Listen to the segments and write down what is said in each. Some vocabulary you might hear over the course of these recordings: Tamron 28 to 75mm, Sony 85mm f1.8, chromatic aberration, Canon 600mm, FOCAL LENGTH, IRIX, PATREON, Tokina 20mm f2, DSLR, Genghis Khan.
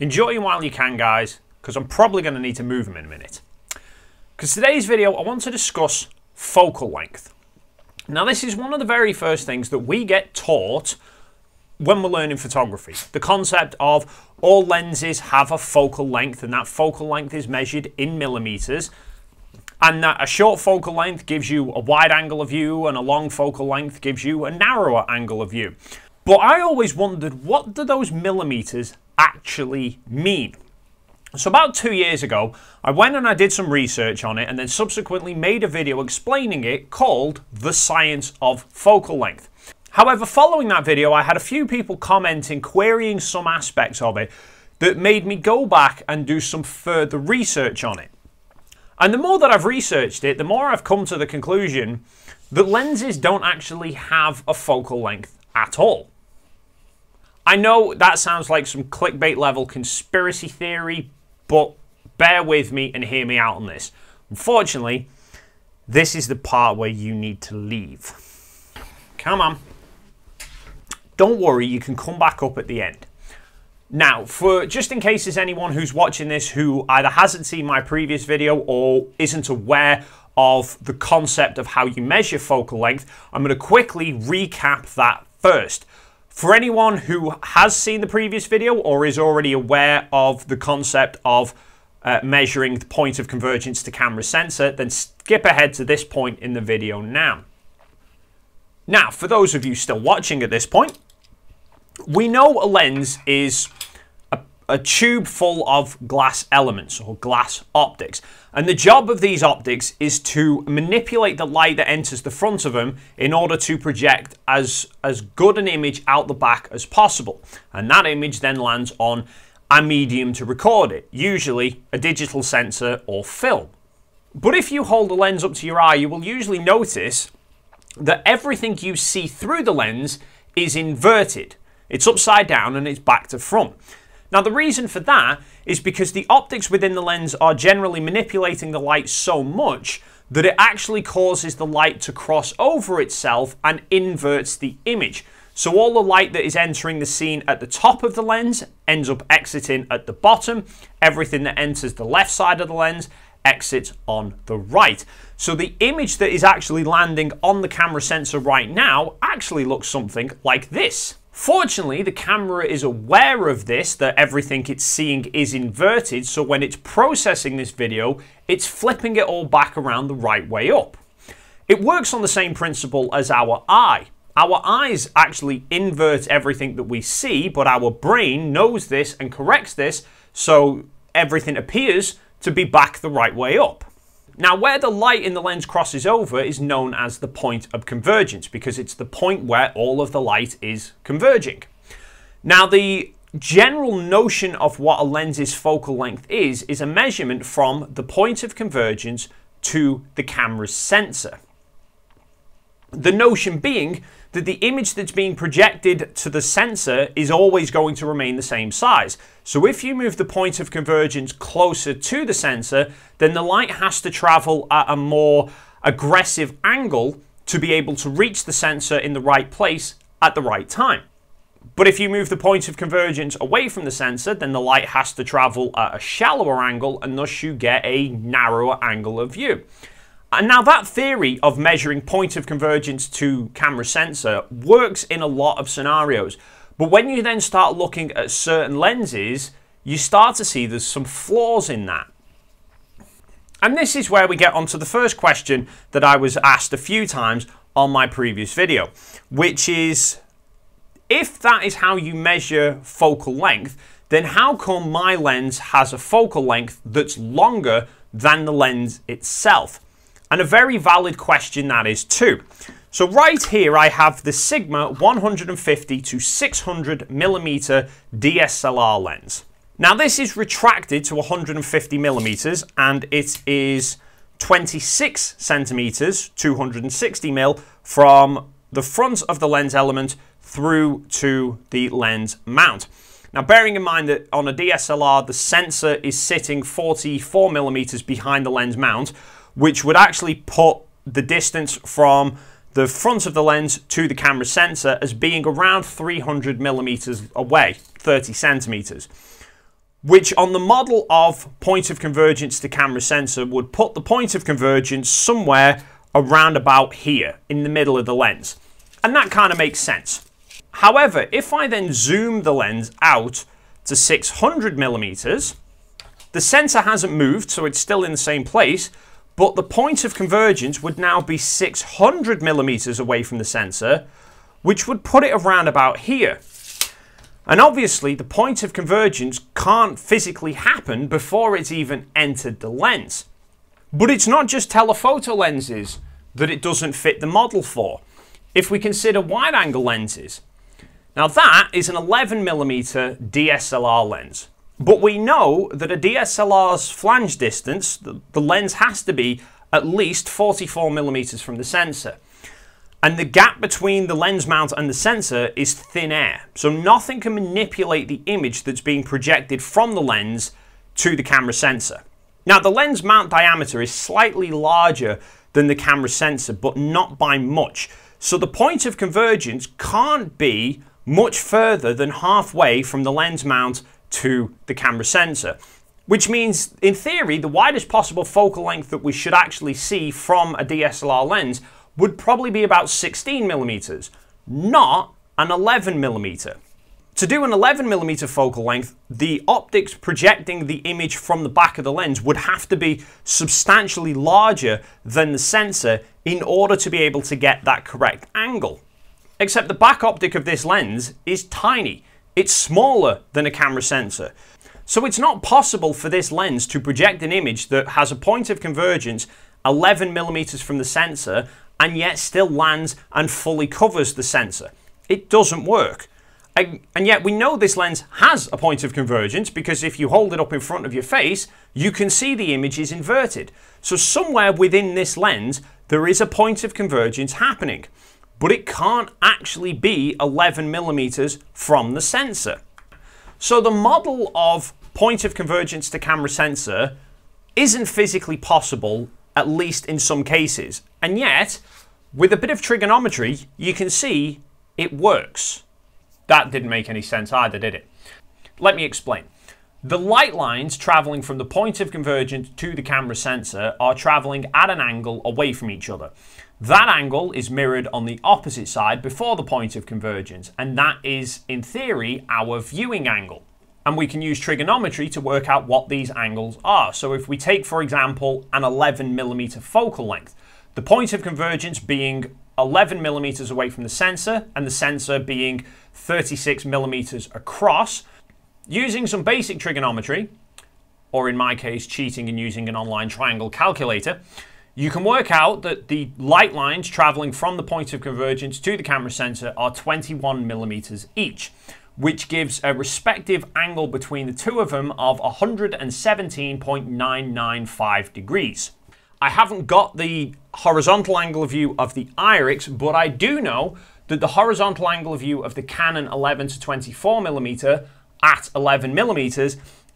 Enjoy them while you can, guys, because I'm probably going to need to move them in a minute. Because today's video, I want to discuss focal length. Now, this is one of the very first things that we get taught when we're learning photography. The concept of all lenses have a focal length, and that focal length is measured in millimeters, and that a short focal length gives you a wide angle of view, and a long focal length gives you a narrower angle of view. But I always wondered, what do those millimeters actually mean? So about 2 years ago, I went and I did some research on it and then subsequently made a video explaining it called The Science of Focal Length. However, following that video, I had a few people commenting, querying some aspects of it that made me go back and do some further research on it. And the more that I've researched it, the more I've come to the conclusion that lenses don't actually have a focal length at all. I know that sounds like some clickbait level conspiracy theory, but bear with me and hear me out on this. Unfortunately, this is the part where you need to leave. Come on. Don't worry, you can come back up at the end. Now, for just in case there's anyone who's watching this who either hasn't seen my previous video or isn't aware of the concept of how you measure focal length, I'm going to quickly recap that first. For anyone who has seen the previous video or is already aware of the concept of measuring the point of convergence to camera sensor, then skip ahead to this point in the video now. Now, for those of you still watching at this point, we know a lens is a tube full of glass elements or glass optics. And the job of these optics is to manipulate the light that enters the front of them in order to project as good an image out the back as possible. And that image then lands on a medium to record it, usually a digital sensor or film. But if you hold the lens up to your eye, you will usually notice that everything you see through the lens is inverted. It's upside down and it's back to front. Now, the reason for that is because the optics within the lens are generally manipulating the light so much that it actually causes the light to cross over itself and inverts the image. So all the light that is entering the scene at the top of the lens ends up exiting at the bottom. Everything that enters the left side of the lens exits on the right. So the image that is actually landing on the camera sensor right now actually looks something like this. Fortunately, the camera is aware of this, that everything it's seeing is inverted, so when it's processing this video, it's flipping it all back around the right way up. It works on the same principle as our eye. Our eyes actually invert everything that we see, but our brain knows this and corrects this, so everything appears to be back the right way up. Now, where the light in the lens crosses over is known as the point of convergence, because it's the point where all of the light is converging. Now, the general notion of what a lens's focal length is a measurement from the point of convergence to the camera's sensor. The notion being that the image that's being projected to the sensor is always going to remain the same size. So if you move the point of convergence closer to the sensor, then the light has to travel at a more aggressive angle to be able to reach the sensor in the right place at the right time. But if you move the point of convergence away from the sensor, then the light has to travel at a shallower angle, and thus you get a narrower angle of view. And now that theory of measuring point of convergence to camera sensor works in a lot of scenarios. But when you then start looking at certain lenses, you start to see there's some flaws in that. And this is where we get onto the first question that I was asked a few times on my previous video, which is, if that is how you measure focal length, then how come my lens has a focal length that's longer than the lens itself? And a very valid question that is too. So right here I have the Sigma 150 to 600mm DSLR lens. Now this is retracted to 150mm and it is 26 centimeters, 260mm, from the front of the lens element through to the lens mount. Now, bearing in mind that on a DSLR the sensor is sitting 44mm behind the lens mount, which would actually put the distance from the front of the lens to the camera sensor as being around 300mm away, 30 centimeters. which on the model of point of convergence to camera sensor would put the point of convergence somewhere around about here in the middle of the lens. And that kind of makes sense. However, if I then zoom the lens out to 600mm, the sensor hasn't moved, so it's still in the same place, but the point of convergence would now be 600mm away from the sensor, which would put it around about here. And obviously the point of convergence can't physically happen before it's even entered the lens. But it's not just telephoto lenses that it doesn't fit the model for. If we consider wide-angle lenses, now that is an 11mm DSLR lens. But we know that a DSLR's flange distance, the lens has to be at least 44mm from the sensor. And the gap between the lens mount and the sensor is thin air. So nothing can manipulate the image that's being projected from the lens to the camera sensor. Now the lens mount diameter is slightly larger than the camera sensor, but not by much. So the point of convergence can't be much further than halfway from the lens mount to the camera sensor, which means in theory the widest possible focal length that we should actually see from a DSLR lens would probably be about 16mm, not an 11mm. To do an 11mm focal length, the optics projecting the image from the back of the lens would have to be substantially larger than the sensor in order to be able to get that correct angle. Except the back optic of this lens is tiny. It's smaller than a camera sensor. So it's not possible for this lens to project an image that has a point of convergence 11mm from the sensor and yet still lands and fully covers the sensor. It doesn't work. And yet we know this lens has a point of convergence because if you hold it up in front of your face, you can see the image is inverted. So somewhere within this lens, there is a point of convergence happening, but it can't actually be 11mm from the sensor. So the model of point of convergence to camera sensor isn't physically possible, at least in some cases. And yet, with a bit of trigonometry, you can see it works. That didn't make any sense either, did it? Let me explain. The light lines traveling from the point of convergence to the camera sensor are traveling at an angle away from each other. That angle is mirrored on the opposite side before the point of convergence, and that is, in theory, our viewing angle. And we can use trigonometry to work out what these angles are. So if we take, for example, an 11mm focal length, the point of convergence being 11mm away from the sensor and the sensor being 36mm across, using some basic trigonometry, or in my case, cheating and using an online triangle calculator, you can work out that the light lines traveling from the point of convergence to the camera sensor are 21mm each, which gives a respective angle between the two of them of 117.995 degrees. I haven't got the horizontal angle of view of the IRIX, but I do know that the horizontal angle of view of the Canon 11 to 24mm at 11mm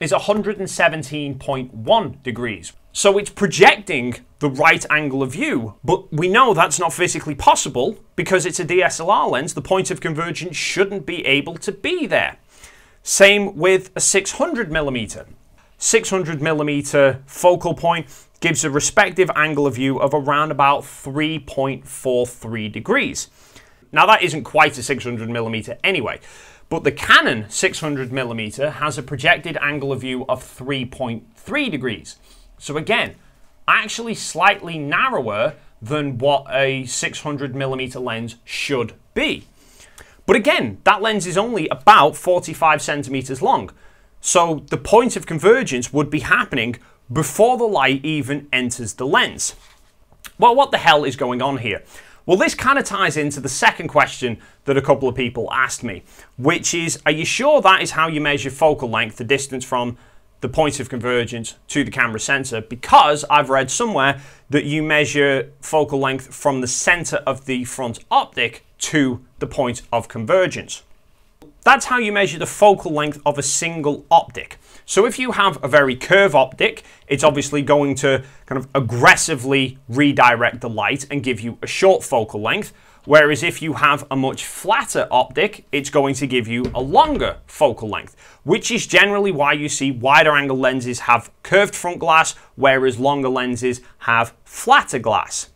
is 117.1 degrees. So it's projecting the right angle of view, but we know that's not physically possible because it's a DSLR lens. The point of convergence shouldn't be able to be there. Same with a 600mm. 600mm focal point gives a respective angle of view of around about 3.43 degrees. Now that isn't quite a 600mm anyway, but the Canon 600mm has a projected angle of view of 3.3 degrees. So again, actually slightly narrower than what a 600mm lens should be. But again, that lens is only about 45cm long. So the point of convergence would be happening before the light even enters the lens. Well, what the hell is going on here? Well, this kind of ties into the second question that a couple of people asked me, which is, are you sure that is how you measure focal length, the distance from the point of convergence to the camera sensor, because I've read somewhere that you measure focal length from the center of the front optic to the point of convergence. That's how you measure the focal length of a single optic. So if you have a very curve optic, it's obviously going to kind of aggressively redirect the light and give you a short focal length, Whereas if you have a much flatter optic, it's going to give you a longer focal length, which is generally why you see wider angle lenses have curved front glass, whereas longer lenses have flatter glass.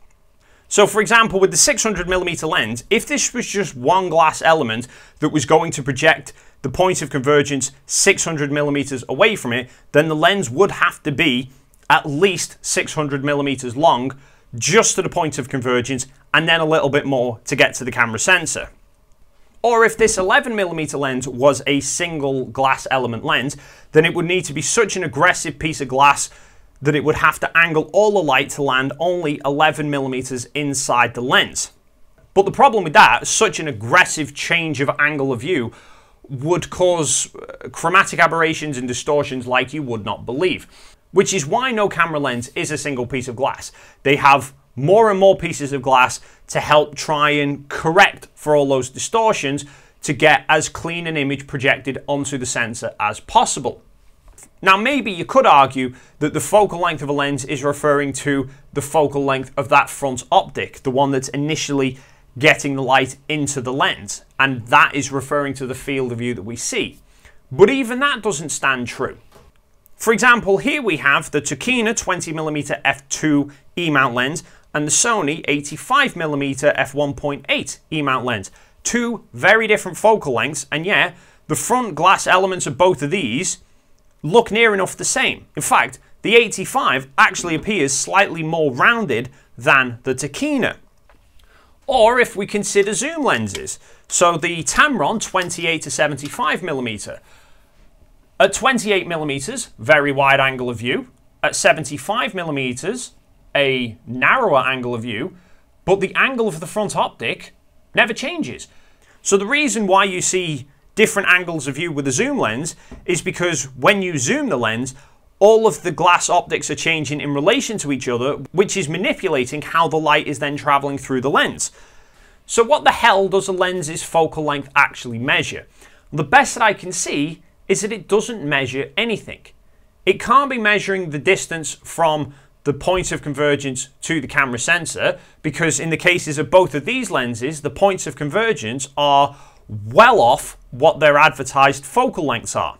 So for example, with the 600mm lens, if this was just one glass element that was going to project the point of convergence 600mm away from it, then the lens would have to be at least 600mm long, just to the point of convergence, and then a little bit more to get to the camera sensor. Or if this 11mm lens was a single glass element lens, then it would need to be such an aggressive piece of glass that it would have to angle all the light to land only 11mm inside the lens. But the problem with that, such an aggressive change of angle of view, would cause chromatic aberrations and distortions like you would not believe. Which is why no camera lens is a single piece of glass. They have more and more pieces of glass to help try and correct for all those distortions to get as clean an image projected onto the sensor as possible. Now, maybe you could argue that the focal length of a lens is referring to the focal length of that front optic, the one that's initially getting the light into the lens, and that is referring to the field of view that we see. But even that doesn't stand true. For example, here we have the Tokina 20mm f2 E-mount lens and the Sony 85mm f1.8 E-mount lens. Two very different focal lengths, and yeah, the front glass elements of both of these look near enough the same. In fact, the 85 actually appears slightly more rounded than the Tokina. Or if we consider zoom lenses, so the Tamron 28 to 75mm. At 28mm, very wide angle of view. At 75mm, a narrower angle of view, but the angle of the front optic never changes. So the reason why you see different angles of view with a zoom lens is because when you zoom the lens, all of the glass optics are changing in relation to each other, which is manipulating how the light is then traveling through the lens. So what the hell does a lens's focal length actually measure? The best that I can see is that it doesn't measure anything. It can't be measuring the distance from the point of convergence to the camera sensor, because in the cases of both of these lenses, the points of convergence are well off what their advertised focal lengths are.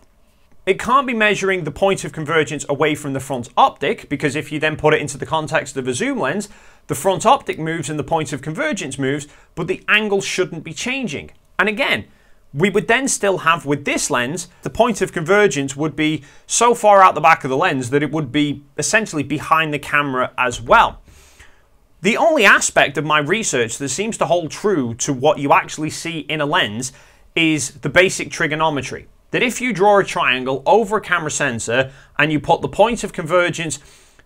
It can't be measuring the point of convergence away from the front optic, because if you then put it into the context of a zoom lens, the front optic moves and the point of convergence moves, but the angle shouldn't be changing. And again, we would then still have, with this lens, the point of convergence would be so far out the back of the lens that it would be essentially behind the camera as well. The only aspect of my research that seems to hold true to what you actually see in a lens is the basic trigonometry. That if you draw a triangle over a camera sensor and you put the point of convergence,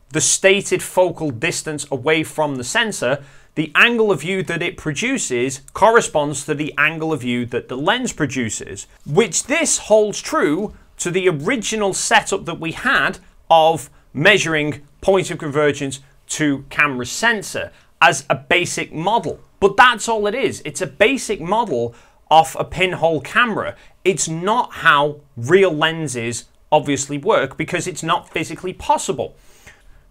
the stated focal distance away from the sensor, the angle of view that it produces corresponds to the angle of view that the lens produces, which this holds true to the original setup that we had of measuring point of convergence to camera sensor as a basic model. But that's all it is. It's a basic model off a pinhole camera. It's not how real lenses obviously work, because it's not physically possible.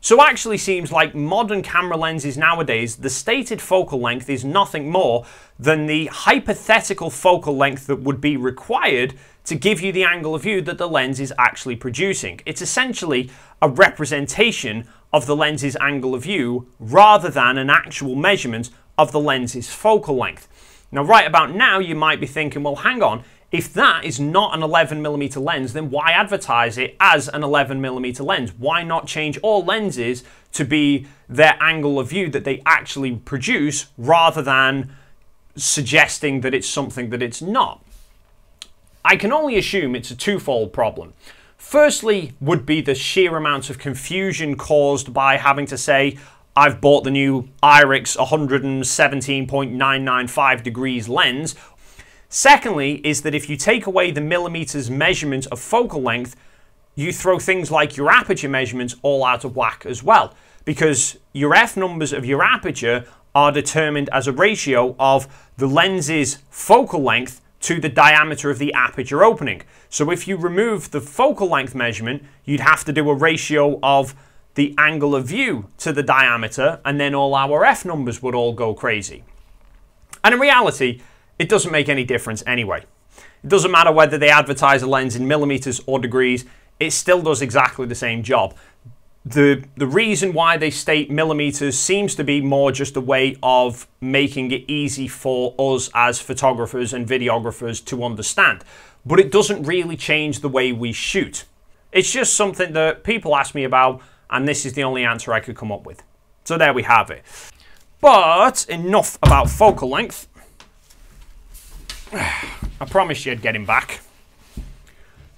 So actually seems like modern camera lenses nowadays, the stated focal length is nothing more than the hypothetical focal length that would be required to give you the angle of view that the lens is actually producing. It's essentially a representation of the lens's angle of view rather than an actual measurement of the lens's focal length. Now, right about now, you might be thinking, well, hang on, if that is not an 11mm lens, then why advertise it as an 11mm lens? Why not change all lenses to be their angle of view that they actually produce, rather than suggesting that it's something that it's not? I can only assume it's a twofold problem. Firstly, would be the sheer amount of confusion caused by having to say, I've bought the new IRIX 117.995 degrees lens. Secondly is that if you take away the millimeters measurement of focal length, you throw things like your aperture measurements all out of whack as well, because your F numbers of your aperture are determined as a ratio of the lens's focal length to the diameter of the aperture opening. So if you remove the focal length measurement, you'd have to do a ratio of the angle of view to the diameter, and then all our F numbers would all go crazy. And in reality, it doesn't make any difference anyway. It doesn't matter whether they advertise a lens in millimeters or degrees, it still does exactly the same job. The reason why they state millimeters seems to be more just a way of making it easy for us as photographers and videographers to understand. But it doesn't really change the way we shoot. It's just something that people ask me about, and this is the only answer I could come up with. So there we have it. But enough about focal length. I promised you I'd get him back.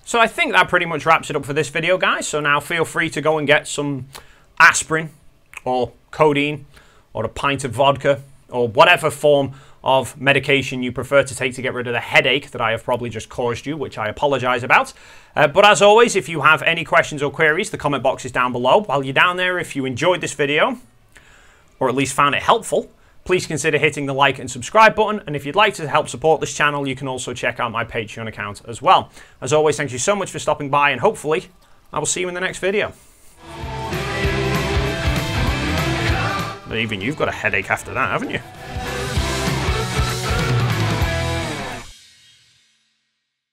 So I think that pretty much wraps it up for this video, guys. So now feel free to go and get some aspirin or codeine or a pint of vodka or whatever form of medication you prefer to take to get rid of the headache that I have probably just caused you, which I apologize about. But as always, if you have any questions or queries, the comment box is down below. While you're down there, if you enjoyed this video, or at least found it helpful, please consider hitting the like and subscribe button, and if you'd like to help support this channel, you can also check out my Patreon account as well. As always, thank you so much for stopping by, and hopefully, I will see you in the next video. Even you've got a headache after that, haven't you?